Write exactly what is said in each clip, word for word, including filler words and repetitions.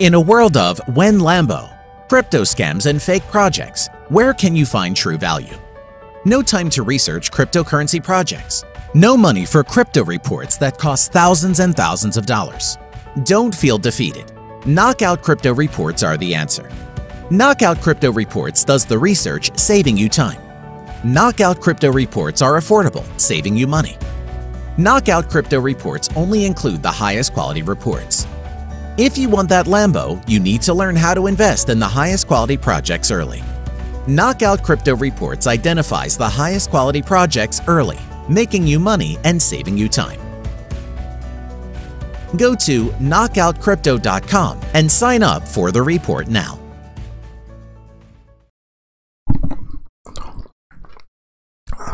In a world of Wen Lambo, crypto scams and fake projects, where can you find true value? No time to research cryptocurrency projects. No money for crypto reports that cost thousands and thousands of dollars. Don't feel defeated. Knockout Crypto Reports are the answer. Knockout Crypto Reports does the research, saving you time. Knockout Crypto Reports are affordable, saving you money. Knockout Crypto Reports only include the highest quality reports. If you want that Lambo, you need to learn how to invest in the highest quality projects early. Knockout Crypto Reports identifies the highest quality projects early, making you money and saving you time. Go to knockout crypto dot com and sign up for the report now.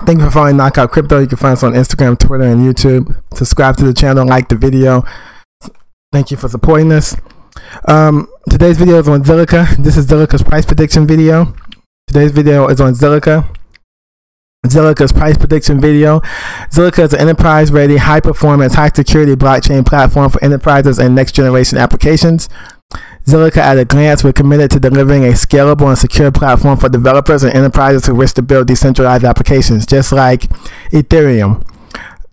Thank you for following Knockout Crypto. You can find us on Instagram, Twitter, and YouTube. Subscribe to the channel, like the video. Thank you for supporting us. Um, today's video is on Zilliqa. This is Zilliqa's price prediction video. Today's video is on Zilliqa. Zilliqa's price prediction video. Zilliqa is an enterprise-ready, high-performance, high-security blockchain platform for enterprises and next-generation applications. Zilliqa at a glance, we're committed to delivering a scalable and secure platform for developers and enterprises who wish to build decentralized applications, just like Ethereum.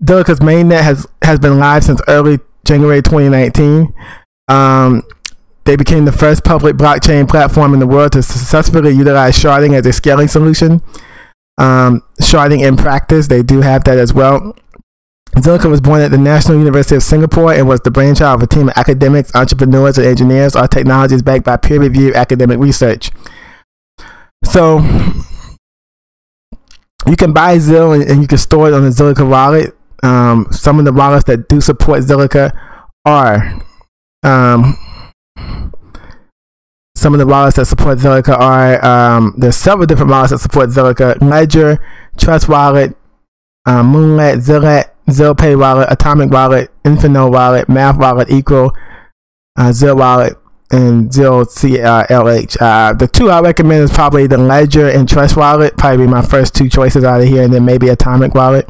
Zilliqa's mainnet has, has been live since early January twenty nineteen. Um, they became the first public blockchain platform in the world to successfully utilize sharding as a scaling solution. Um, sharding in practice, they do have that as well. Zilliqa was born at the National University of Singapore and was the brainchild of a team of academics, entrepreneurs, and engineers. Our technology is backed by peer-reviewed academic research. So you can buy Zil and, and you can store it on the Zilliqa wallet. Um, some of the wallets that do support Zilliqa are um, some of the wallets that support Zilliqa are um, there's several different wallets that support Zilliqa: Ledger, Trust Wallet, um, Moonlet, Zillet, Zilpay Wallet, Atomic Wallet, Infinal Wallet, Math Wallet, Equal, uh, Zil Wallet, and ZilCLH. Uh, the two I recommend is probably the Ledger and Trust Wallet. Probably my first two choices out of here, and then maybe Atomic Wallet.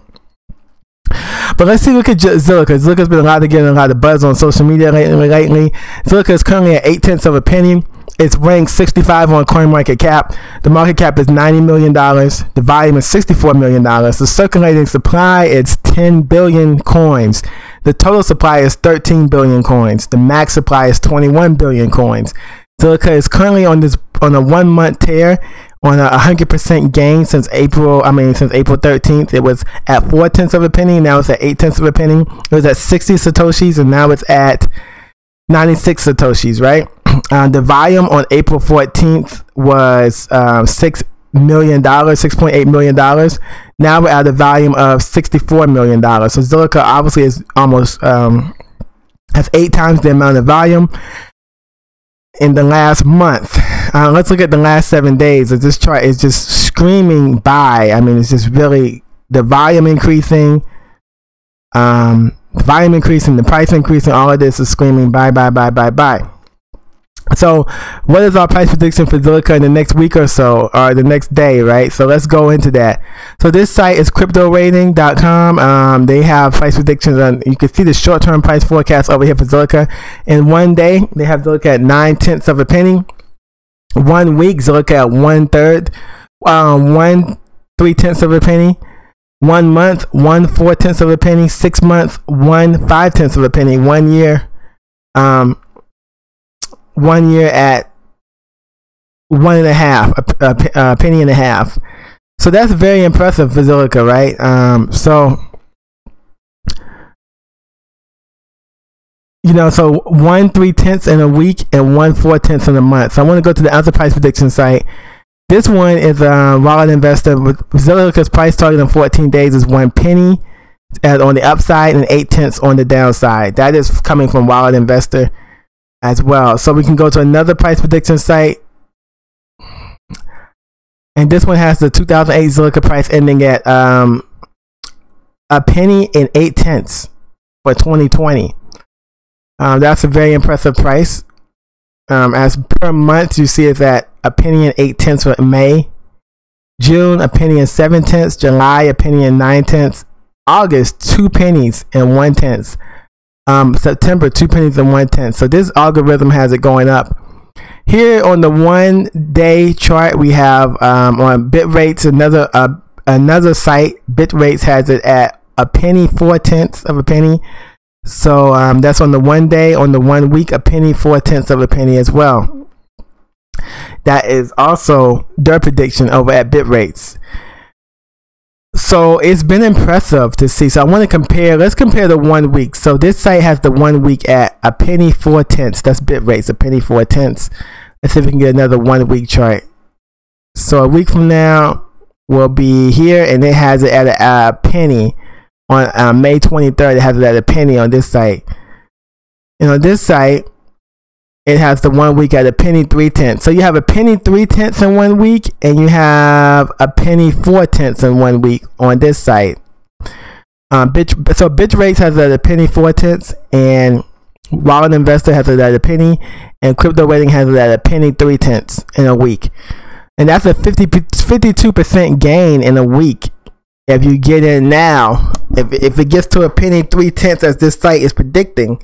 But let's see, look at Zilliqa. Zilliqa's been allowed to get a lot of buzz on social media lately. lately. Zilliqa is currently at eight tenths of a penny. It's ranked sixty-five on CoinMarketCap. The market cap is ninety million dollars. The volume is sixty-four million dollars. The circulating supply is ten billion coins. The total supply is thirteen billion coins. The max supply is twenty-one billion coins. Zilliqa is currently on this on a one-month tear, on a one hundred percent gain since April. I mean, since April thirteenth, it was at four tenths of a penny. Now it's at eight tenths of a penny. It was at sixty satoshis, and now it's at ninety-six satoshis. Right? Uh, the volume on April fourteenth was um, six million dollars, six point eight million dollars. Now we're at a volume of sixty-four million dollars. So Zilliqa obviously is almost um, has eight times the amount of volume in the last month. Uh, let's look at the last seven days. This chart is just screaming buy. I mean, it's just really the volume increasing, um, volume increasing, the price increasing. All of this is screaming buy, buy, buy, buy, buy. So, what is our price prediction for Zilliqa in the next week or so, or the next day, right? So let's go into that. So this site is Crypto Rating dot com. Um, they have price predictions on. You can see the short-term price forecast over here for Zilliqa. In one day, they have Zilliqa at nine tenths of a penny. One week, Zilliqa at one third, um, one three tenths of a penny. One month, one four tenths of a penny. Six months, one five tenths of a penny. One year, um. One year at one and a half, a, a, a penny and a half. So that's very impressive for Zilliqa, right? Um, so, you know, so one three tenths in a week and one four tenths in a month. So I want to go to the other price prediction site. This one is uh, Wallet Investor. With Zilliqa's price target in fourteen days is one penny at, on the upside and eight tenths on the downside. That is coming from Wallet Investor as well. So we can go to another price prediction site, and this one has the two thousand eight Zilliqa price ending at um, a penny and eight tenths for twenty twenty. Um, that's a very impressive price. Um, as per month, you see it's at a penny and eight tenths for May, June a penny and seven tenths, July a penny and nine tenths, August two pennies and one tenth. um, September, two pennies and one tenth. So this algorithm has it going up. Here on the one day chart, we have um, on Bitrates, another uh, another site, Bitrates has it at a penny, four tenths of a penny. So um, that's on the one day. On the one week, a penny, four tenths of a penny as well. That is also their prediction over at Bitrates. So it's been impressive to see. So I want to compare. Let's compare the one week. So this site has the one week at a penny four tenths. That's Bitrates, a penny four tenths. Let's see if we can get another one week chart. So a week from now will be here, and it has it at a, a penny on uh, May twenty-third. It has it at a penny on this site. And on this site, it has the one week at a penny three tenths. So you have a penny three tenths in one week, and you have a penny four tenths in one week on this site. Um, Bit, so Bitrates has it at a penny four tenths, and Wallet Investor has it at a penny, and CryptoRating has it at a penny three tenths in a week. And that's a fifty, fifty-two percent gain in a week. If you get in now, if, if it gets to a penny three tenths as this site is predicting,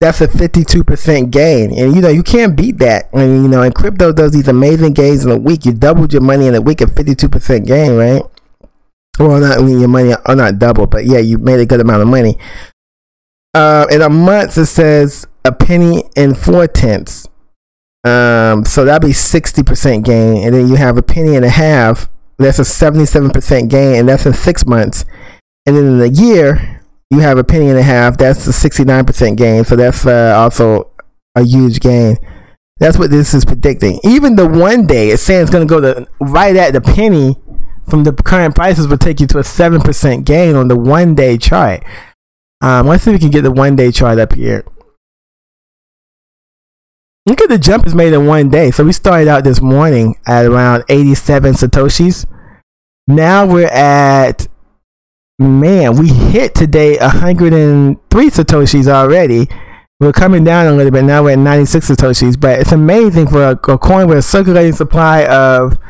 that's a fifty-two percent gain, and you know you can't beat that. And you know, and crypto does these amazing gains in a week. You doubled your money in a week at fifty-two percent gain, right? Well, not when your money, or not double, but yeah, you made a good amount of money. Uh, in a month, it says a penny and four tenths. Um, so that'd be sixty percent gain, and then you have a penny and a half. That's a seventy-seven percent gain, and that's in six months. And then in a year, you have a penny and a half. That's a sixty-nine percent gain. So that's uh, also a huge gain. That's what this is predicting. Even the one day, it's saying it's going to go to right at the penny from the current prices, will take you to a seven percent gain on the one day chart. Um, let's see if we can get the one day chart up here. Look at the jump it's made in one day. So we started out this morning at around eighty-seven Satoshis. Now we're at, man, we hit today one hundred three Satoshis already. We're coming down a little bit. Now we're at ninety-six Satoshis. But it's amazing for a, a coin with a circulating supply of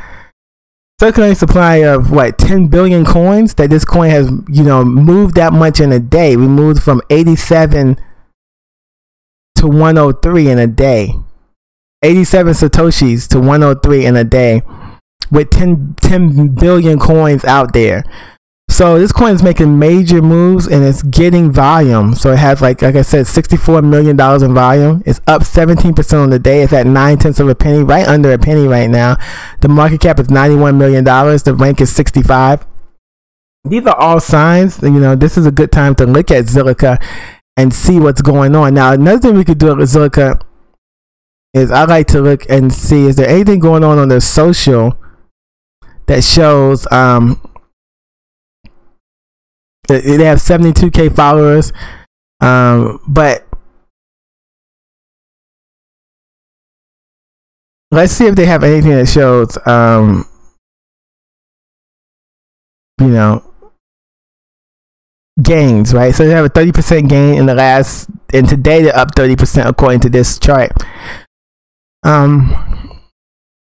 circulating supply of what, ten billion coins, that this coin has, you know, moved that much in a day. We moved from eighty-seven to one oh three in a day. eighty-seven Satoshis to one oh three in a day with ten billion coins out there. So this coin is making major moves, and it's getting volume. So it has, like, like I said, sixty-four million dollars in volume. It's up seventeen percent on the day. It's at nine tenths of a penny, right under a penny right now. The market cap is ninety-one million dollars. The rank is sixty-five. These are all signs. You know, this is a good time to look at Zilliqa and see what's going on. Now, another thing we could do with Zilliqa is I like to look and see, is there anything going on on their social that shows... Um, They have seventy-two K followers, um, but let's see if they have anything that shows, um, you know, gains, right? So they have a thirty percent gain in the last, and today they're up thirty percent according to this chart. Um,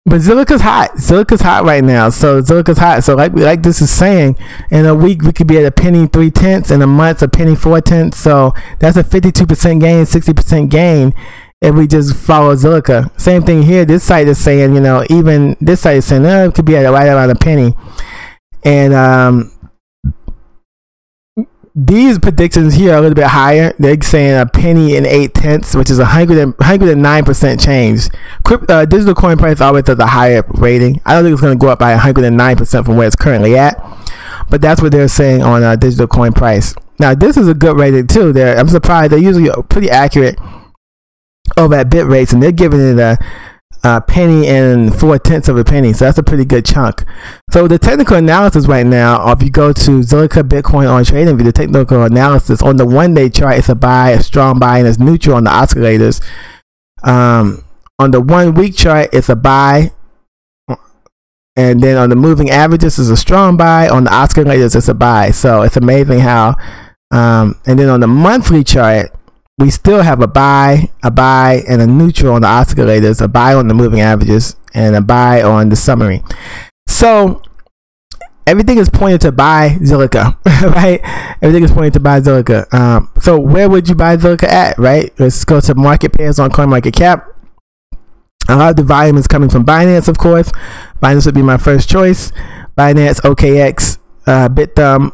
but Zilliqa's hot. Zilliqa's hot right now. So Zilliqa's hot. So like like this is saying, in a week we could be at a penny three tenths, in a month a penny four tenths. So that's a fifty-two percent gain, sixty percent gain if we just follow Zilliqa. Same thing here. This site is saying, you know, even this site is saying, oh, it could be at right around a penny. And um, these predictions here are a little bit higher. They're saying a penny and eight tenths, which is a hundred and hundred and nine percent change. Crypto, uh, digital coin price always has a higher rating. I don't think it's going to go up by a hundred and nine percent from where it's currently at, but that's what they're saying on uh, digital coin price. Now this is a good rating too. There, I'm surprised they're usually pretty accurate over at Bitrates, and they're giving it a, a penny and four tenths of a penny. So that's a pretty good chunk. So the technical analysis right now, if you go to Zilliqa Bitcoin on TradingView, the technical analysis on the one day chart is a buy, a strong buy, and it's neutral on the oscillators. Um, on the one week chart, it's a buy, and then on the moving averages is a strong buy. On the oscillators, it's a buy. So it's amazing how. Um, and then on the monthly chart, we still have a buy, a buy, and a neutral on the oscillators, a buy on the moving averages, and a buy on the summary. So everything is pointed to buy Zilliqa, right? Everything is pointed to buy Zilliqa. Um, so where would you buy Zilliqa at, right? Let's go to market pairs on CoinMarketCap. A lot of the volume is coming from Binance, of course. Binance would be my first choice. Binance, O K X, uh, BitThumb.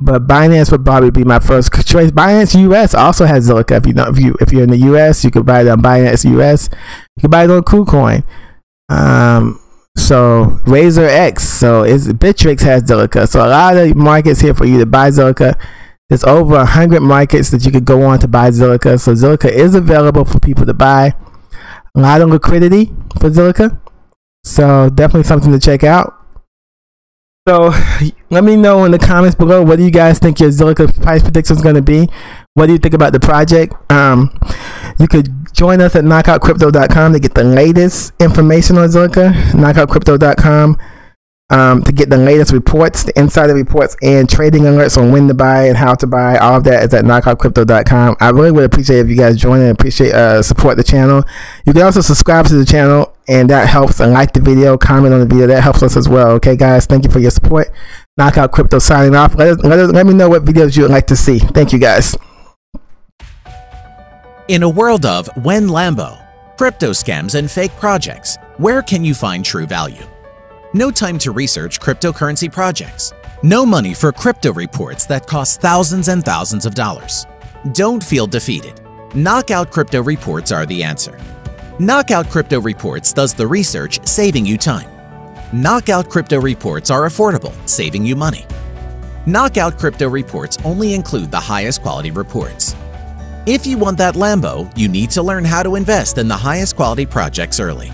But Binance would probably be my first choice. Binance U S also has Zilliqa. If you know, if you if you're in the U S, you could buy it on Binance U S. You could buy it on KuCoin. Um, so Razor X. So is Bittrex has Zilliqa. So a lot of markets here for you to buy Zilliqa. There's over a hundred markets that you could go on to buy Zilliqa. So Zilliqa is available for people to buy. A lot of liquidity for Zilliqa. So definitely something to check out. So let me know in the comments below, what do you guys think your Zilliqa price prediction is going to be? What do you think about the project? Um, you could join us at knockout crypto dot com to get the latest information on Zilliqa. knockout crypto dot com um, to get the latest reports, the insider reports, and trading alerts on when to buy and how to buy. All of that is at knockout crypto dot com. I really would appreciate if you guys join and appreciate uh, support the channel. You can also subscribe to the channel, and that helps. And like the video, comment on the video. That helps us as well. Okay, guys, thank you for your support. Knockout Crypto signing off. Let us, let us, let me know what videos you would like to see. Thank you, guys. In a world of when Lambo, crypto scams, and fake projects, where can you find true value? No time to research cryptocurrency projects. No money for crypto reports that cost thousands and thousands of dollars. Don't feel defeated. Knockout Crypto reports are the answer. Knockout Crypto Reports does the research, saving you time. Knockout Crypto Reports are affordable, saving you money. Knockout Crypto Reports only include the highest quality reports. If you want that Lambo, you need to learn how to invest in the highest quality projects early.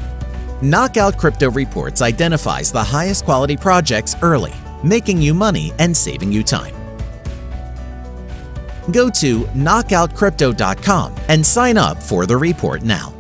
Knockout Crypto Reports identifies the highest quality projects early, making you money and saving you time. Go to knockout crypto dot com and sign up for the report now.